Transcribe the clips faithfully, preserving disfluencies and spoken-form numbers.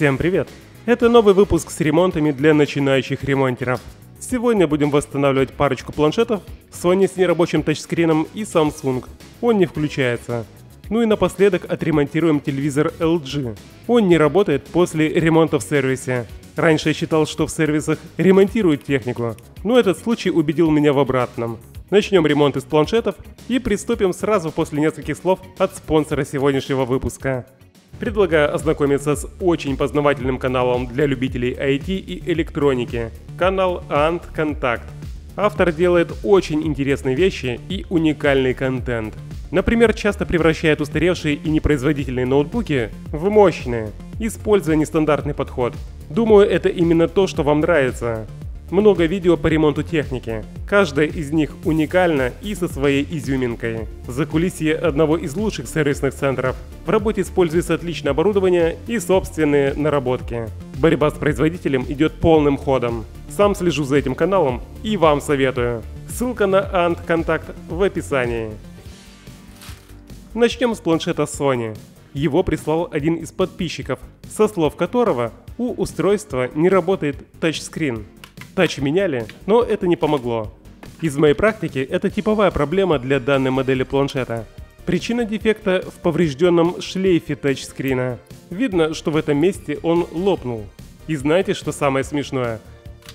Всем привет! Это новый выпуск с ремонтами для начинающих ремонтеров. Сегодня будем восстанавливать парочку планшетов Sony с нерабочим тачскрином и Samsung, он не включается. Ну и напоследок отремонтируем телевизор эл джи, он не работает после ремонта в сервисе. Раньше я считал, что в сервисах ремонтируют технику, но этот случай убедил меня в обратном. Начнем ремонт из планшетов и приступим сразу после нескольких слов от спонсора сегодняшнего выпуска. Предлагаю ознакомиться с очень познавательным каналом для любителей ай ти и электроники, канал AntContact. Автор делает очень интересные вещи и уникальный контент. Например, часто превращает устаревшие и непроизводительные ноутбуки в мощные, используя нестандартный подход. Думаю, это именно то, что вам нравится. Много видео по ремонту техники, каждая из них уникальна и со своей изюминкой. Закулисье одного из лучших сервисных центров, в работе используется отличное оборудование и собственные наработки. Борьба с производителем идет полным ходом. Сам слежу за этим каналом и вам советую. Ссылка на AntContact в описании. Начнем с планшета Sony. Его прислал один из подписчиков, со слов которого у устройства не работает тачскрин. Тач меняли, но это не помогло. Из моей практики это типовая проблема для данной модели планшета. Причина дефекта в поврежденном шлейфе тачскрина. Видно, что в этом месте он лопнул. И знаете, что самое смешное?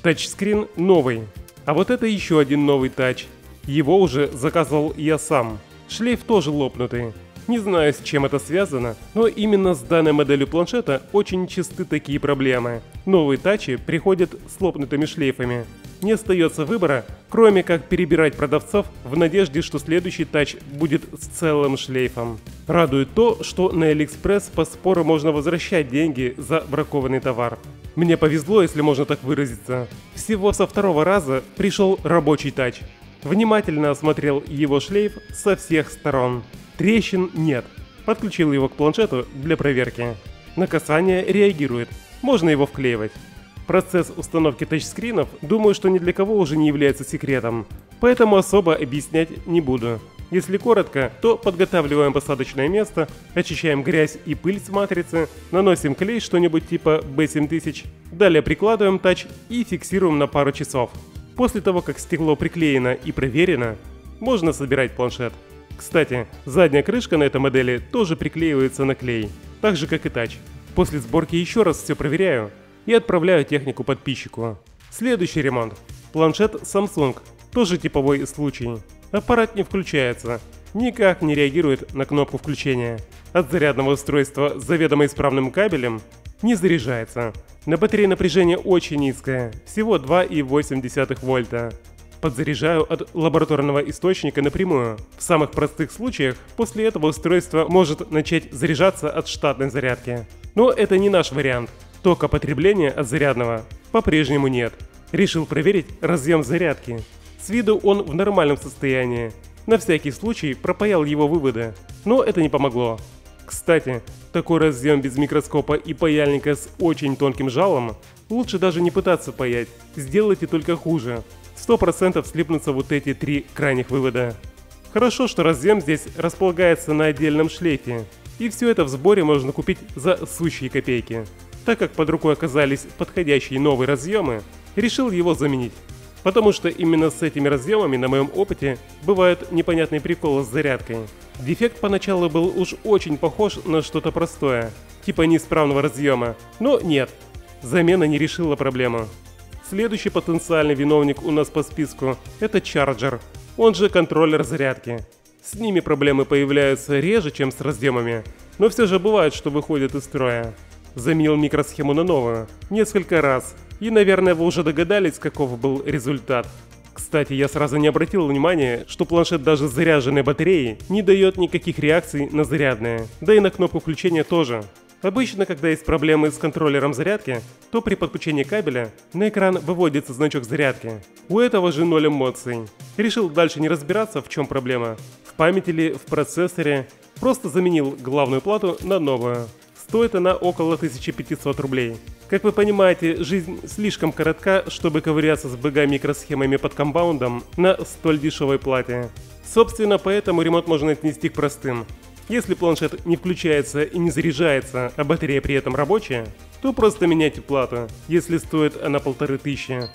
Тачскрин новый. А вот это еще один новый тач. Его уже заказывал я сам. Шлейф тоже лопнутый. Не знаю, с чем это связано, но именно с данной моделью планшета очень часты такие проблемы. Новые тачи приходят с лопнутыми шлейфами. Не остается выбора, кроме как перебирать продавцов в надежде, что следующий тач будет с целым шлейфом. Радует то, что на Алиэкспресс по спору можно возвращать деньги за бракованный товар. Мне повезло, если можно так выразиться. Всего со второго раза пришел рабочий тач. Внимательно осмотрел его шлейф со всех сторон. Трещин нет. Подключил его к планшету для проверки. На касание реагирует. Можно его вклеивать. Процесс установки тачскринов, думаю, что ни для кого уже не является секретом. Поэтому особо объяснять не буду. Если коротко, то подготавливаем посадочное место, очищаем грязь и пыль с матрицы, наносим клей что-нибудь типа би семь тысяч, далее прикладываем тач и фиксируем на пару часов. После того, как стекло приклеено и проверено, можно собирать планшет. Кстати, задняя крышка на этой модели тоже приклеивается на клей, так же как и тач. После сборки еще раз все проверяю и отправляю технику подписчику. Следующий ремонт. Планшет Samsung, тоже типовой случай. Аппарат не включается, никак не реагирует на кнопку включения. От зарядного устройства с заведомо исправным кабелем не заряжается. На батарее напряжение очень низкое, всего два и восемь десятых вольта. Подзаряжаю от лабораторного источника напрямую. В самых простых случаях после этого устройство может начать заряжаться от штатной зарядки. Но это не наш вариант. Тока потребления от зарядного по-прежнему нет. Решил проверить разъем зарядки. С виду он в нормальном состоянии. На всякий случай пропаял его выводы, но это не помогло. Кстати, такой разъем без микроскопа и паяльника с очень тонким жалом лучше даже не пытаться паять, сделайте только хуже. сто процентов слипнутся вот эти три крайних вывода. Хорошо, что разъем здесь располагается на отдельном шлейфе, и все это в сборе можно купить за сущие копейки. Так как под рукой оказались подходящие новые разъемы, решил его заменить. Потому что именно с этими разъемами на моем опыте бывают непонятные приколы с зарядкой. Дефект поначалу был уж очень похож на что-то простое, типа неисправного разъема, но нет, замена не решила проблему. Следующий потенциальный виновник у нас по списку – это чарджер, он же контроллер зарядки. С ними проблемы появляются реже, чем с разъемами, но все же бывает, что выходит из строя. Заменил микросхему на новую, несколько раз, и, наверное, вы уже догадались, каков был результат. Кстати, я сразу не обратил внимания, что планшет даже с заряженной батареей не дает никаких реакций на зарядные, да и на кнопку включения тоже. Обычно, когда есть проблемы с контроллером зарядки, то при подключении кабеля на экран выводится значок зарядки. У этого же ноль эмоций. Решил дальше не разбираться, в чем проблема. В памяти ли, в процессоре. Просто заменил главную плату на новую. Стоит она около тысячи пятисот рублей. Как вы понимаете, жизнь слишком коротка, чтобы ковыряться с бэ гэ микросхемами под комбаундом на столь дешевой плате. Собственно, поэтому ремонт можно отнести к простым. Если планшет не включается и не заряжается, а батарея при этом рабочая, то просто меняйте плату, если стоит она полторы тысячи.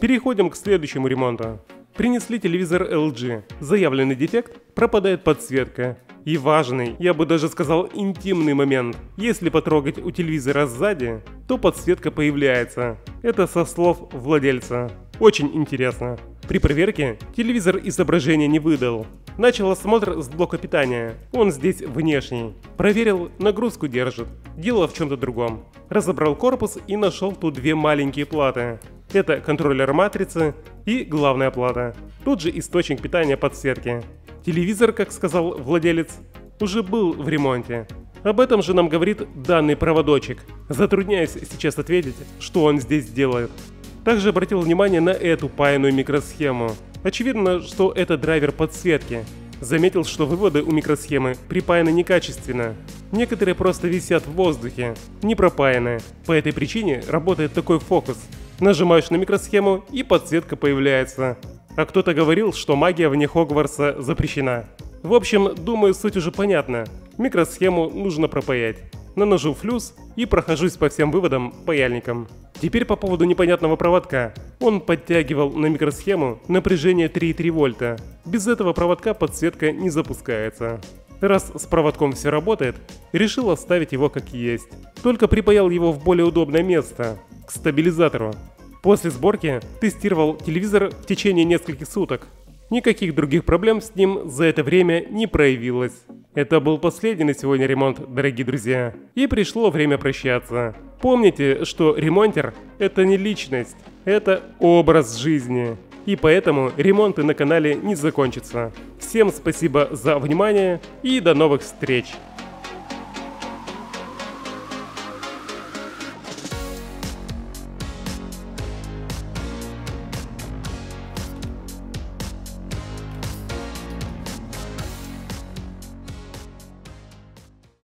Переходим к следующему ремонту. Принесли телевизор эл джи. Заявленный дефект – пропадает подсветка. И важный, я бы даже сказал интимный момент. Если потрогать у телевизора сзади, то подсветка появляется. Это со слов владельца. Очень интересно. При проверке телевизор изображения не выдал. Начал осмотр с блока питания, он здесь внешний. Проверил, нагрузку держит, дело в чем-то другом. Разобрал корпус и нашел тут две маленькие платы. Это контроллер матрицы и главная плата. Тут же источник питания подсветки. Телевизор, как сказал владелец, уже был в ремонте. Об этом же нам говорит данный проводочек. Затрудняюсь сейчас ответить, что он здесь делает. Также обратил внимание на эту паяную микросхему. Очевидно, что это драйвер подсветки. Заметил, что выводы у микросхемы припаяны некачественно. Некоторые просто висят в воздухе, не пропаяны. По этой причине работает такой фокус. Нажимаешь на микросхему, и подсветка появляется. А кто-то говорил, что магия вне Хогвартса запрещена. В общем, думаю, суть уже понятна. Микросхему нужно пропаять. Наношу флюс и прохожусь по всем выводам паяльником. Теперь по поводу непонятного проводка. Он подтягивал на микросхему напряжение три и три вольта. Без этого проводка подсветка не запускается. Раз с проводком все работает, решил оставить его как есть. Только припаял его в более удобное место, к стабилизатору. После сборки тестировал телевизор в течение нескольких суток. Никаких других проблем с ним за это время не проявилось. Это был последний на сегодня ремонт, дорогие друзья. И пришло время прощаться. Помните, что ремонтер – это не личность, это образ жизни. И поэтому ремонты на канале не закончатся. Всем спасибо за внимание и до новых встреч!